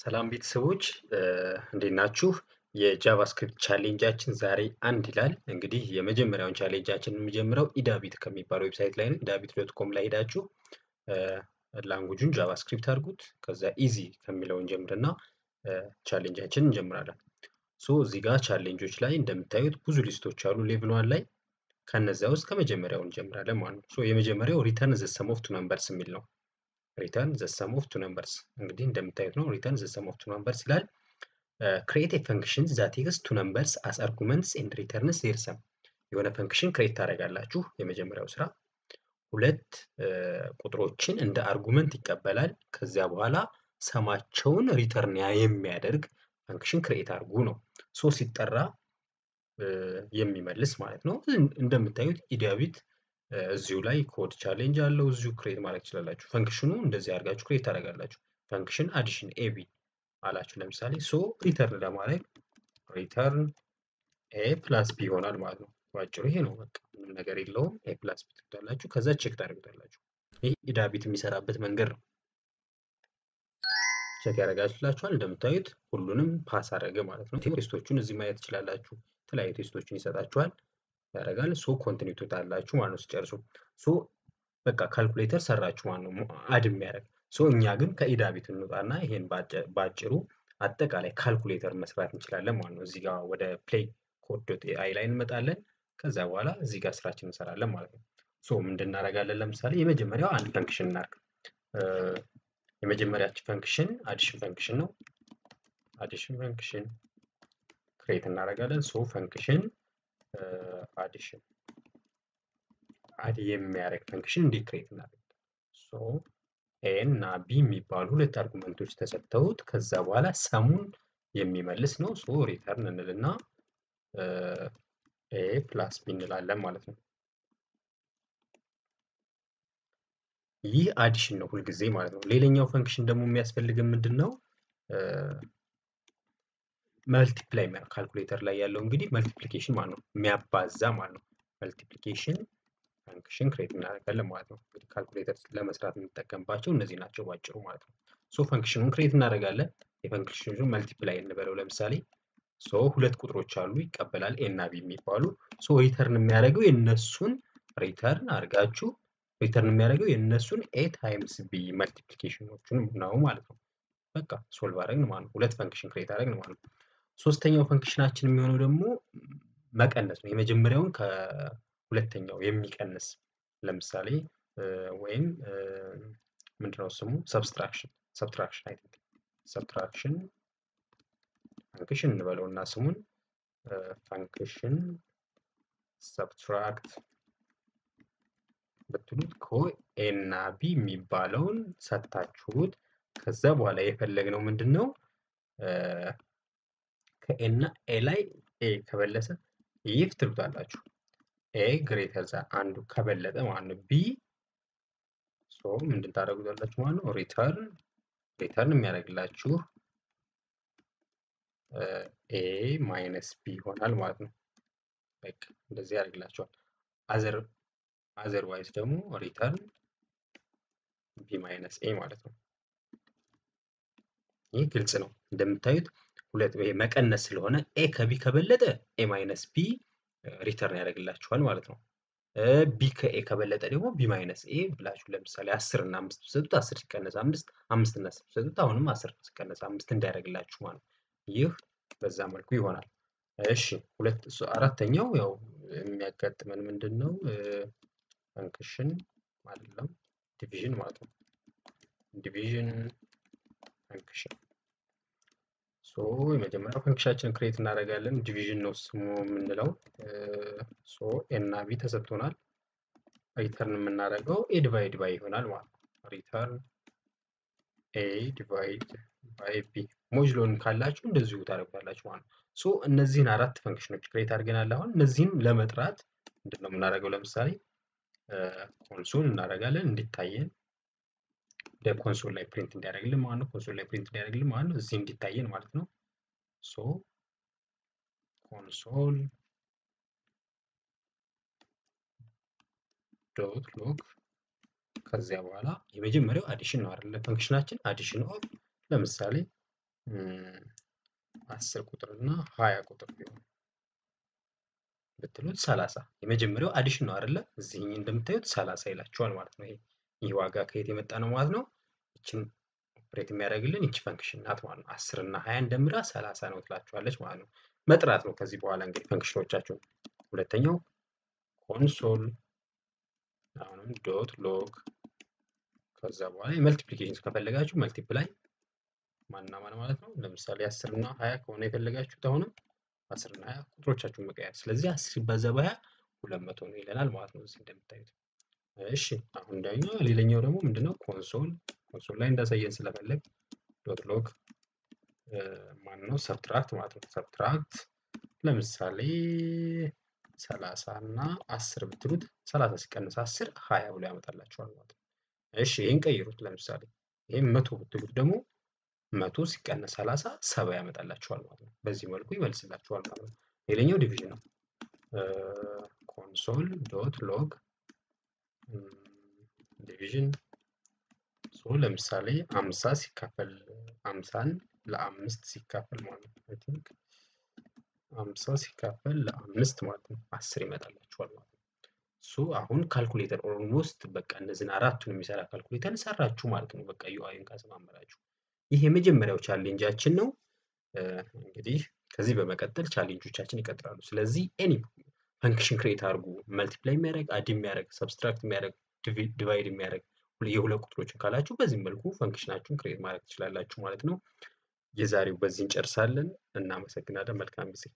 ሰላም ቤተሰቦች እንዴት ናችሁ የጃቫስክሪፕት ቻሌንጃችን ዛሬ አንድ ይላል እንግዲህ የመጀመሪያውን ቻሌንጃችንን የሚጀምረው ኢዳቢት ከሚባለው ዌብሳይት ላይ ነው idabit.com ላይ ሄዳችሁ ላንጉጁን ጃቫስክሪፕት አድርጉት ከዛ ኢዚ ከሚለውን ጀምርና ቻሌንጃችንን እንጀምራለን ሶ እዚህ ጋር ቻሌንጆች ላይ እንደምታዩት ብዙ ሊስቶች አሉ ሌቭል 1 ላይ ከነዛው እስከ መጀመሪያው እንጀምራለን ማለት ነው ሶ የመጀመሪያው ሪተርን ዘ ሰም ኦፍ ቱ ናምበርስ የሚል ነው Return the sum of two numbers. እንግዲህ እንደምታዩት ነው return the sum of two numbers ይላል. Create a function that takes two numbers as arguments and returns their sum. የሆነ function create ታደርጋላችሁ የመጀመሪያው ስራ ሁለት ቁጥሮችን እንደ አርጉመንት ይቀበላል ከዚያ በኋላ ሰማቸውን return የሚያደርግ function create አድርጉ ነው. ሶ ሲጠራ የሚመልስ ማለት ነው. እንደምታዩት ኢዳቢት እዚሁ ላይ ኮድ ቻሌንጅ አለው እዚሁ ክሬት ማድረግ ይችላልላችሁ ፈንክሽኑ እንደዚህ አርጋችሁ ክሬት ታደርጋላችሁ ፈንክሽን አዲሽን ab አላችሁ ለምሳሌ ሶ ሪተርን ለማድረግ ሪተርን a + b ይሆናል ማለት ነው ባጭሩ ይሄ ነው በቃ ምንም ነገር የለውም a + b ትደላችሁ ከዛ ቼክ ታደርጉታላችሁ ይሄ ኢዳቢት የሚሰራበት መንገድ ነው ቼክ ያደርጋችሁላችኋል እንደምታዩት ሁሉንም ፓስ አደረገ ማለት ነው ቴስቶቹን እዚህ ማየት ይችላልላችሁ ተለያዩ ቴስቶቹን ይሰጣችኋል ያረጋል ሶ ኮንቲኒው ተጣላችሁ ማለት ነው ጨርሱ ሶ በቃ ካልኩሌተር ሰራችሁ ማለት ነው አድም ያረጋል ሶ እኛ ግን ከኢዳቢት እንውጣና ይሄን ባጭሩ አጠቃላይ ካልኩሌተር መስራት እንችላለን ማለት ነው እዚህ ጋር ወደ play.code.ai ላይ እንመጣለን ከዛ በኋላ እዚህ ጋር ስራችንን እንሰራለን ማለት ነው ሶ ምንድነው ያረጋለን ለምሳሌ የመጀመሪያው አንድ ፈንክሽን እናርክ የመጀመሪያችን ፈንክሽን አዲሽን ፈንክሽን ነው አዲሽን ፈንክሽን ክሬት እናረጋለን ሶ ፈንክሽን addition add የሚያደርግ function ዲክሬት እናደርግ ሶ a እና b የሚባሉ ሁለት አርጉመንቶች ተሰጥተውት ከዛ በኋላ ሰሙን የሚመልስ ነው ሶ ሪተርን እንልና a + b እንላለን ማለት ነው ይህ addition ነው ሁልጊዜ ማለት ነው ሌላኛው function ደግሞ የሚያስፈልገን ምንድነው multiply ማለት ካልኩሌተር ላይ ያለው እንግዲህ multiplication ማለት ነው የሚያባዛ ማለት ነው multiplication function create እናደርጋለን ማለት ነው እንግዲህ ካልኩሌተር ለመስራት እንጠቀምባቸው እነዚህ ናቸው ባጭሩ ማለት ነው ሶ ፈንክሽኑን create እናደርጋለን የፈንክሽኑን multiply እንበለው ለምሳሌ ሶ ሁለት ቁጥሮች አሉ ይቀበላል a እና b የሚባሉ ሶ return የሚያደርገው የነሱን return አርጋችሁ return የሚያደርገው የነሱን a times b multiplicationዎችን ነው ማለት ነው በቃ solve አደረግን ማለት ነው ሁለት function create አደረግን ማለት ነው ሶስተኛው ፈንክሽናችን የሚሆነው ደግሞ መቀነስ ነው የመጀመሪያውን ከሁለተኛው የሚቀንስ ለምሳሌ ወይም ምንድነው ስሙ subtraction አይደል subtraction function እንበለውና ስሙን function subtract በትሉት a እና b የሚባለውን ሰጣችሁት ከዛ በኋላ የፈለግነው ምንድነው ከኤና ኤ ላይ ኤ ከበለጠ if ትልጣላችሁ ኤ greater than አንዱ ከበለጠ ማለት ነው b ሶ ምንድን ታደርጉታላችሁ ማለት ነው return የሚያደርግላችሁ a - b ይሆናል ማለት ነው በቃ እንደዚህ ያደርግላችኋል otherwise ደግሞ return b - a ማለት ነው ይሄ ግልጽ ነው እንደምታዩት ሁለት ወይ መቀነስ ስለሆነ a ከb ከበለጠ a - b ሪተርን ያደርግላችኋል ማለት ነው b ከa ከበለጠ ደግሞ b - a ብላችሁ ለምሳሌ 10 እና 5 ብትሰጡት 10 ሲቀነስ 5 5 እና 10 ብትሰጡት አሁንም 10 ሲቀነስ 5 እንዳያደርግላችሁ ማለት ነው ይህ በዛ መልኩ ይሆናል እሺ ሁለት አራተኛው ያው የሚያጋጥመን ምንድነው function አይደለም division ማለት ነው division function ሶ የመጀመሪያው ፈንክሽናችን ክሬት እናደርጋለን ዲቪዥን ነው ስሙ ምንለው ሶ a እና b ተሰጥቶናል ሪተርን የምናደርገው a ዲቫይድ ባይ ይሆናል ማለት ነው ሪተርን a ዲቫይድ ባይ b ሞጁሎን ካላችሁ እንደዚሁ ታደርጋላችሁ ማለት ነው ሶ እነዚህን አራት ፈንክሽኖች ክሬት አድርገናል አሁን እነዚህን ለመጥራት እንደምን እናደርጋው ለምሳሌ ኮንሶል እናደርጋለን እንዲታየን ለኮንሶል ላይ ፕሪንት እንዲያደርግልን ማለት ነው ኮንሶል ላይ ፕሪንት እንዲያደርግልን ማለት ነው እዚህ እንዲታየን ማለት ነው ሶ ኮንሶል ዶት ሎክ ከዚያ በኋላ የመጀመሪያው አዲሽን ነው አይደል ፈንክሽናችን አዲሽን ኦፍ ለምሳሌ 10 ቁጥርና 20 ቁጥር ቢሆን በትሉት 30 የመጀመሪያው አዲሽን ነው አይደለ እዚህኝ እንደምታዩት 30 ይላችኋል ማለት ነው ይሄ ዋጋ ከየት የመጣ ነው ማለት ነው እቺን ኦፕሬት የሚያደርግልን እቺ ፈንክሽን ናት ማለት ነው 10 እና 20 እንደምራ 30 ነው ትላችኋለች ማለት ነው መጥራት ነው ከዚህ በኋላ እንግዲህ ፈንክሽኖቻቸው ሁለተኛው console አሁንም dot log ከዛ በኋላ የመልቲፕሊኬሽን ከፈለጋችሁ መልቲፕላይ ማንና ማን ማለት ነው ለምሳሌ 10 እና 20 ከሆነ የፈለጋችሁት አሁንም 10 እና 20 ቁጥሮቻችሁን መቀየር ስለዚህ 10 በዛ በያ 200 ነው ይለናል ማለት ነው እዚህ እንደምታዩት እሺ አሁን ደግሞ ሌላኛው ደግሞ ምንድነው console ላይ እንዳሳየን ስለፈለግ dot log ማንነው subtract ማለት ነው subtract ለምሳሌ 30 እና 10 ብትሉት 30 ሲቀንስ 10 20 ብሎ ያመጣላችኋል ማለት ነው እሺ ይሄን ቀይሩት ለምሳሌ ይሄ 100 ብትሉት ደግሞ 100 ሲቀንስ 30 70 ያመጣላችኋል ማለት ነው በዚህ መልኩ ይመልስላችኋል ማለት ነው ሌላኛው ዲቪዥን ነው console.log division so ለምሳሌ 50 ሲካፈል 50ን ለ5 ሲካፈል ማለት ነው I think 50 ሲካፈል ለ5 ማለት ነው 10 ይመጣላችኋል ማለት ነው ሱ አሁን ካልኩሌተር ኦልሞስት በቃ እነዚህን አራቱንም ይሰራ ካልኩሌተር ሰራችሁ ማለት ነው በቃ ዩአይን ካስማማላችሁ ይሄ የመጀመሪያው ቻሌንጃችን ነው እንግዲህ ከዚህ በመቀጠል ቻሌንጆቻችን ይቀጥላሉ ስለዚህ any function create አድርጉ multiply የሚያደርግ add የሚያደርግ subtract የሚያደርግ divide የሚያደርግ የሁለት ቁጥሮችን ካላችሁ በዚህ መልኩ ፈንክሽናችሁን create ማድረግ ትችላላችሁ ማለት ነው የዛሬው በዚህ እንጨርሳለን እና መሰግናለን መልካም ጊዜ